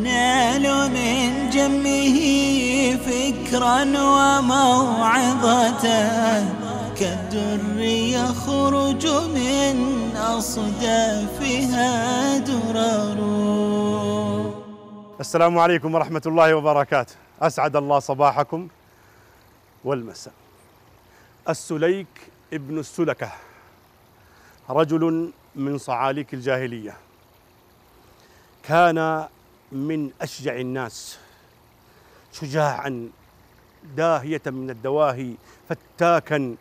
نالوا من جمه فكرا وموعظة كالدر يخرج من أصدافها درر. السلام عليكم ورحمة الله وبركاته، أسعد الله صباحكم والمساء. السليك ابن السلكة رجل من صعاليك الجاهلية، كان من أشجع الناس، شجاعا داهية من الدواهي، فتاكا،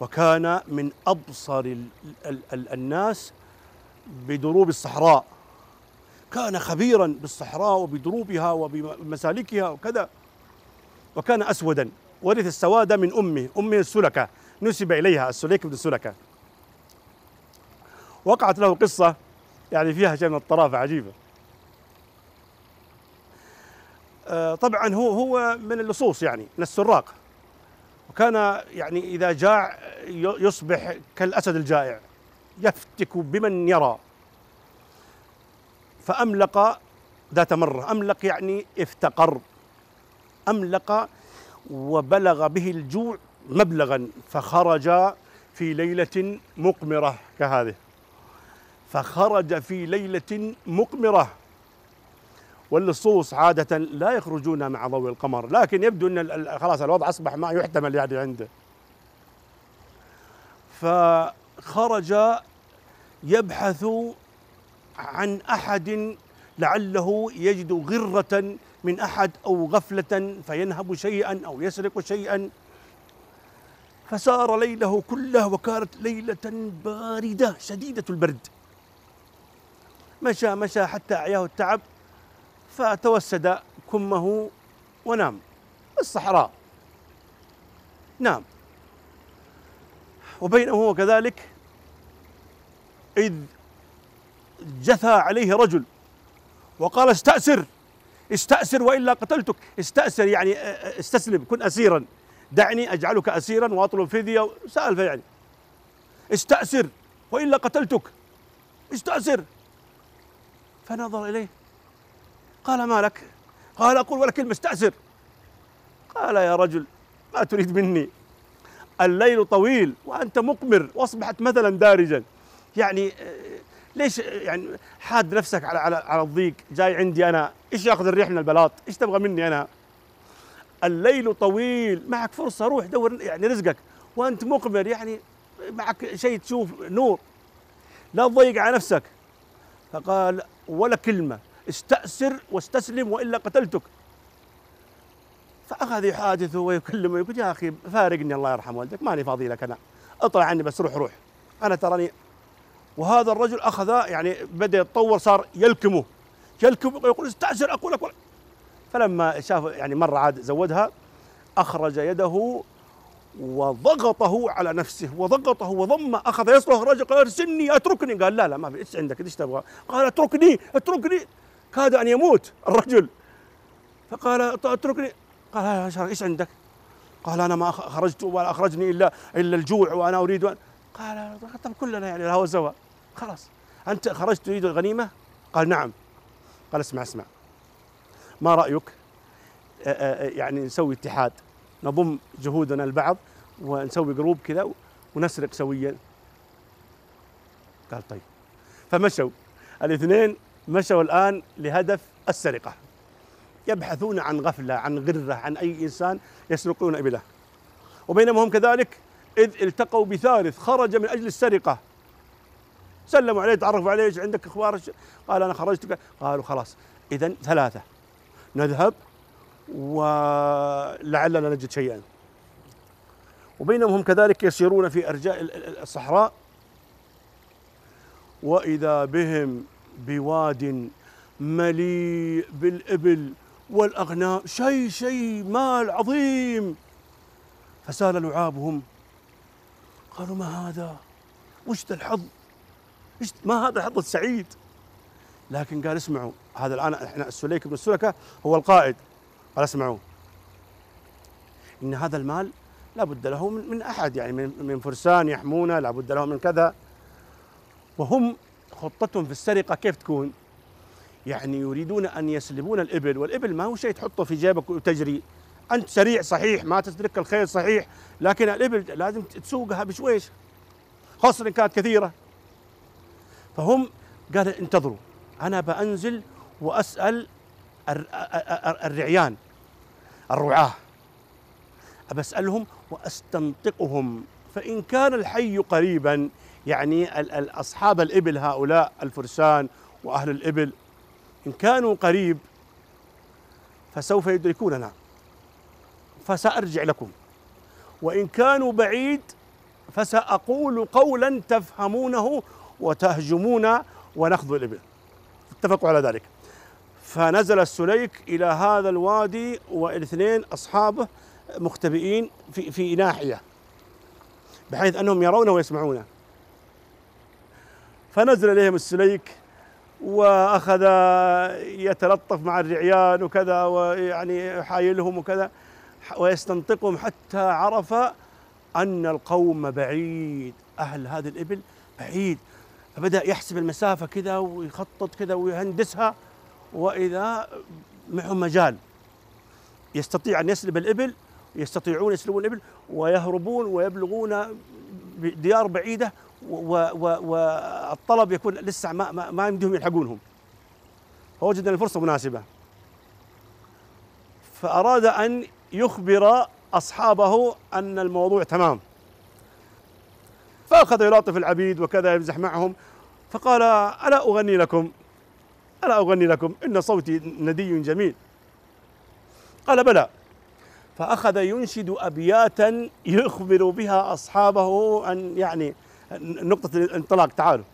وكان من أبصر الناس بدروب الصحراء، كان خبيرا بالصحراء وبدروبها وبمسالكها وكذا، وكان أسودا، ورث السواد من أمه السلكة، نسب إليها السليك بن السلكة. وقعت له قصة يعني فيها شيء من الطرافة عجيبة. طبعا هو من اللصوص، يعني من السراق، وكان يعني إذا جاع يصبح كالأسد الجائع يفتك بمن يرى. فأملق ذات مرة، أملق يعني افتقر، أملق وبلغ به الجوع مبلغا، فخرج في ليلة مقمرة كهذه، فخرج في ليلة مقمرة. واللصوص عادة لا يخرجون مع ضوء القمر، لكن يبدو أن خلاص الوضع أصبح ما يحتمل يعني عنده. فخرج يبحث عن أحد لعله يجد غرة من أحد أو غفلة فينهب شيئا أو يسرق شيئا. فسار ليله كله، وكانت ليلة باردة شديدة البرد. مشى حتى أعياه التعب، فتوسد كمه ونام الصحراء، نام. وبينه هو كذلك إذ جثى عليه رجل وقال: استأسر وإلا قتلتك. استأسر يعني استسلم، كن أسيرا، دعني أجعلك أسيرا وأطلب فدية. سأل يعني استأسر وإلا قتلتك، استأسر. فنظر إليه، قال: ما لك؟ قال: أقول ولا كلمة، استأسر. قال: يا رجل، ما تريد مني؟ الليل طويل وأنت مقمر، وأصبحت مثلا دارجا، يعني ليش يعني حاد نفسك على الضيق؟ جاي عندي أنا، إيش ياخذ الريح من البلاط؟ إيش تبغى مني أنا؟ الليل طويل، معك فرصة، روح دور يعني رزقك، وأنت مقمر يعني معك شيء تشوف نور، لا تضيق على نفسك. فقال: ولا كلمة، استأسر واستسلم وإلا قتلتك. فأخذ يحادثه ويكلمه، يقول: يا أخي فارقني، الله يرحم والدك، ماني فاضي لك أنا، اطلع عني بس، روح أنا تراني. وهذا الرجل أخذ يعني بدأ يتطور، صار يلكمه ويقول: استأسر، أقول لك. فلما شاف يعني مرة عاد زودها، أخرج يده وضغطه على نفسه وضغطه وضمه، أخذ يصرخ الرجل، قال: ارسلني، أتركني. قال: لا ما في، إيش عندك، إيش تبغى؟ قال: أتركني. كاد أن يموت الرجل، فقال: اتركني. قال: إيش عندك؟ قال: أنا ما خرجت ولا أخرجني إلا الجوع، وأنا أريد أن... قال: طب كلنا يعني الهوى سوا، خلاص، أنت خرجت تريد الغنيمة؟ قال: نعم. قال: اسمع، ما رأيك يعني نسوي اتحاد، نضم جهودنا لبعض ونسوي جروب كذا ونسرق سويا؟ قال: طيب. فمشوا الاثنين، مشوا الآن لهدف السرقة، يبحثون عن غفلة، عن غرة، عن أي إنسان يسرقون إبله. وبينما هم كذلك إذ التقوا بثالث خرج من أجل السرقة، سلموا عليه، تعرفوا عليه: إيش عندك، أخبار؟ قال: أنا خرجت. قالوا: خلاص، إذن ثلاثة نذهب ولعلنا نجد شيئا. وبينما هم كذلك يسيرون في أرجاء الصحراء، وإذا بهم بواد مليء بالإبل والأغنام، شيء مال عظيم. فسال لعابهم، قالوا: ما هذا؟ وش ذا الحظ؟ ما هذا الحظ السعيد؟ لكن قال: اسمعوا، هذا الآن احنا السليك بن السلكة هو القائد. قال: اسمعوا، إن هذا المال لابد له من أحد، يعني من فرسان يحمونه، لابد له من كذا. وهم خطتهم في السرقة كيف تكون؟ يعني يريدون أن يسلبون الإبل، والإبل ما هو شيء تحطه في جيبك وتجري. أنت سريع صحيح، ما تترك الخيل صحيح، لكن الإبل لازم تسوقها بشويش، خاصة إن كانت كثيرة. فهم قالوا انتظروا، أنا بأنزل وأسأل الرعيان الرعاة، أبسألهم وأستنطقهم، فإن كان الحي قريبا، يعني أصحاب الإبل هؤلاء الفرسان وأهل الإبل إن كانوا قريب فسوف يدركوننا فسأرجع لكم، وإن كانوا بعيد فسأقول قولا تفهمونه وتهجمون ونخذ الإبل. اتفقوا على ذلك. فنزل السليك إلى هذا الوادي والاثنين أصحابه مختبئين في ناحية بحيث أنهم يرونه ويسمعونه. فنزل إليهم السليك وأخذ يتلطف مع الرعيان وكذا، ويعني يحايلهم وكذا ويستنطقهم حتى عرف أن القوم بعيد، أهل هذه الإبل بعيد، فبدأ يحسب المسافة كذا ويخطط كذا ويهندسها، وإذا معهم مجال يستطيع أن يسلب الإبل، يستطيعون يسلبون الإبل ويهربون ويبلغون ديار بعيدة، والطلب يكون لسه ما يمديهم يلحقونهم. فوجد الفرصة مناسبة، فأراد أن يخبر أصحابه أن الموضوع تمام، فأخذ يلاطف العبيد وكذا يمزح معهم، فقال ألا أغني لكم إن صوتي ندي جميل؟ قال بلى. فأخذ ينشد أبياتا يخبر بها أصحابه أن يعني نقطة الانطلاق، تعالوا.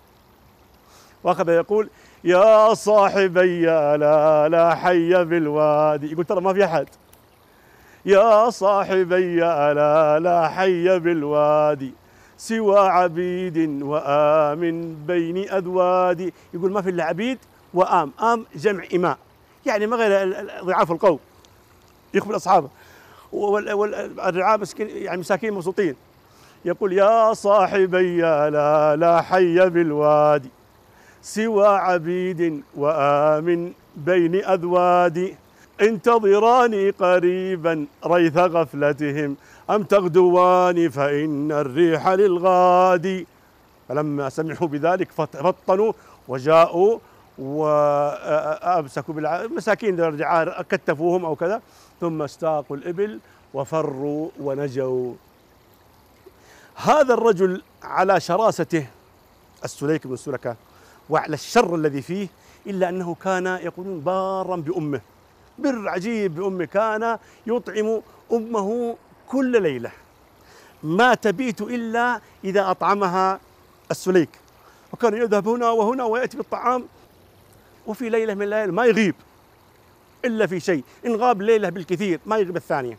وأخذ يقول يا صاحبي لا حي بالوادي، يقول ترى ما في أحد، يا صاحبي لا حي بالوادي سوى عبيد وآم بين أذوادي، يقول ما في إلا عبيد وآم، آم جمع إماء يعني ما غير ضعاف القوم، يخبر أصحابه. والرعاة مسكين يعني مساكين مبسوطين، يقول يا صاحبي لا حي بالوادي سوى عبيد وآم بين أذوادي، انتظراني قريبا ريث غفلتهم أم تغدواني فإن الريح للغادي. فلما سمعوا بذلك فطنوا وجاءوا وأمسكوا بالمساكين الرعاة، كتفوهم أو كذا، ثم استاقوا الإبل وفروا ونجوا. هذا الرجل على شراسته السليك بن سلكة وعلى الشر الذي فيه، إلا أنه كان يقولون بارا بأمه، بر عجيب بأمه، كان يطعم أمه كل ليلة، ما تبيت إلا إذا أطعمها السليك، وكان يذهب هنا وهنا ويأتي بالطعام، وفي ليلة من الليالي ما يغيب إلا في شيء، إن غاب ليلة بالكثير ما يغيب الثانية.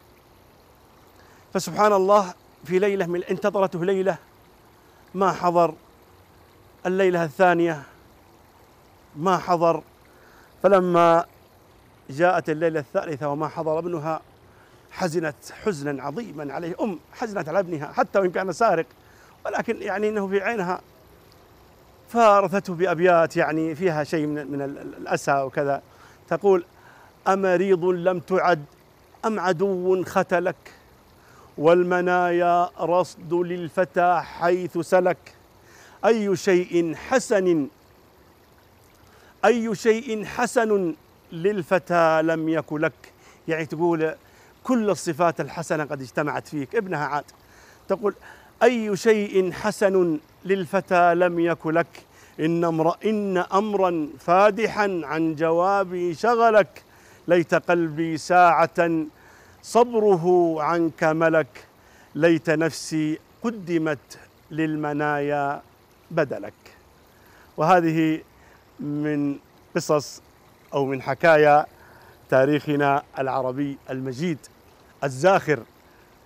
فسبحان الله، في ليلة من انتظرته ليلة ما حضر، الليلة الثانية ما حضر، فلما جاءت الليلة الثالثة وما حضر ابنها حزنت حزنا عظيما عليه، أم حزنت على ابنها حتى وإن كان سارق، ولكن يعني أنه في عينها، فارثته بأبيات يعني فيها شيء من الأسى وكذا، تقول أمريض لم تعد أم عدو ختلك، والمنايا رصد للفتى حيث سلك، أي شيء حسن للفتى لم يكن لك، يعني تقول كل الصفات الحسنة قد اجتمعت فيك، ابنها عاد تقول أي شيء حسن للفتى لم يكن لك، إن أمرا فادحا عن جوابي شغلك، ليت قلبي ساعة صبره عنك ملك، ليت نفسي قدمت للمنايا بدلك. وهذه من قصص أو من حكايا تاريخنا العربي المجيد الزاخر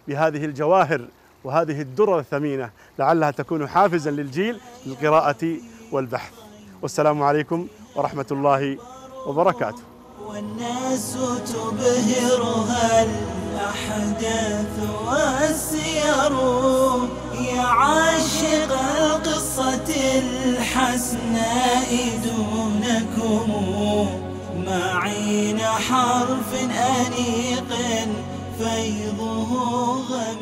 بهذه الجواهر وهذه الدرر الثمينة، لعلها تكون حافزا للجيل للقراءة والبحث. والسلام عليكم ورحمة الله وبركاته. والناس تبهرها الأحداث والسير يعشق قصة الحسناء دونكم معين حرف أنيق فيضه غميق.